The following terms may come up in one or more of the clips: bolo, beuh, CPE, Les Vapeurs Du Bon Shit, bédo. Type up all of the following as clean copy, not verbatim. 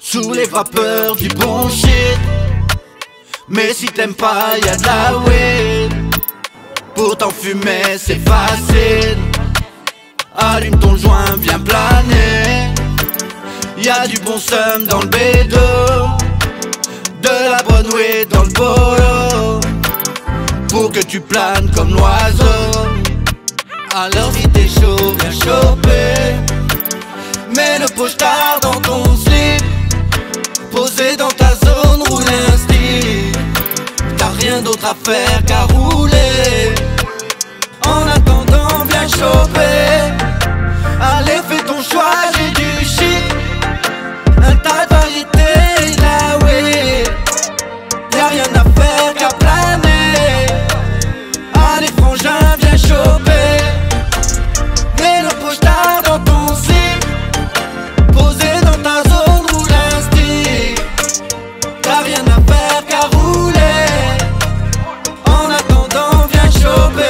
Sous les vapeurs du bon shit. Mais si t'aimes pas, y'a de la weed. Pour t'en fumer, c'est facile. Allume ton joint, viens planer. Y'a du bon seum dans le bédo, de la bonne weed dans le bolo, pour que tu planes comme l'oiseau. Alors si t'es chaud, viens choper. Mets le pochard dans ton slip, posé dans ta zone, roule un style. T'as rien d'autre à faire qu'à rouler. En attendant, viens choper. Allez, fais ton choix, j'ai du shit. Un tas de variétés, là oui. Y'a rien à faire qu'à planer. Allez, frangin, viens choper. Mets le pochard dans ton slip, posé dans ta zone, roule un stick. T'as rien à faire qu'à rouler. En attendant, viens choper.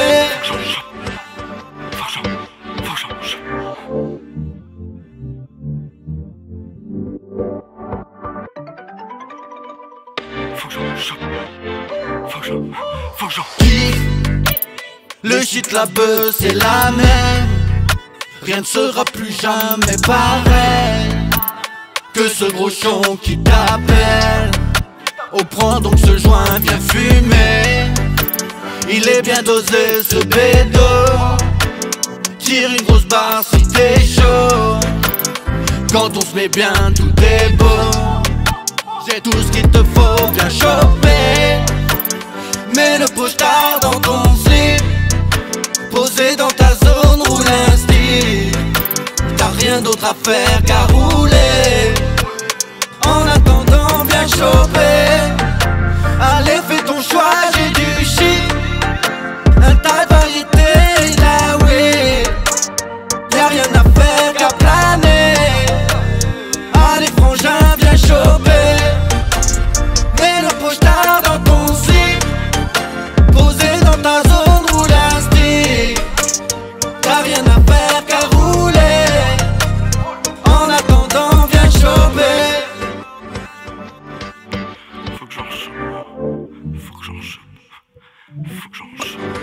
Le shit, la beuh, c'est la même. Rien ne sera plus jamais pareil que ce gros chon qui t'appelle. Oh, prends donc ce joint, viens fumer. Il est bien dosé ce bédo. Tire une grosse barre si t'es chaud. Quand on se met bien, tout est beau. C'est tout ce qu'il te faut, viens choper. Mets le pochard dans ton slip, posé dans ta zone, roule un style. T'as rien d'autre à faire qu'à rouler. En attendant, viens choper. Allez, fais ton choix, j'ai du shit. Un tas de variétés, là oui. Y'a rien à faire qu'à planer. Allez, frangin, viens choper. Mets le pochard dans ton slip, posé dans ta zone, roule un stick. T'as rien à faire qu'à rouler. En attendant, viens choper. Faut que j'en chope. Faut que j'en chope. Faut que j'en chope.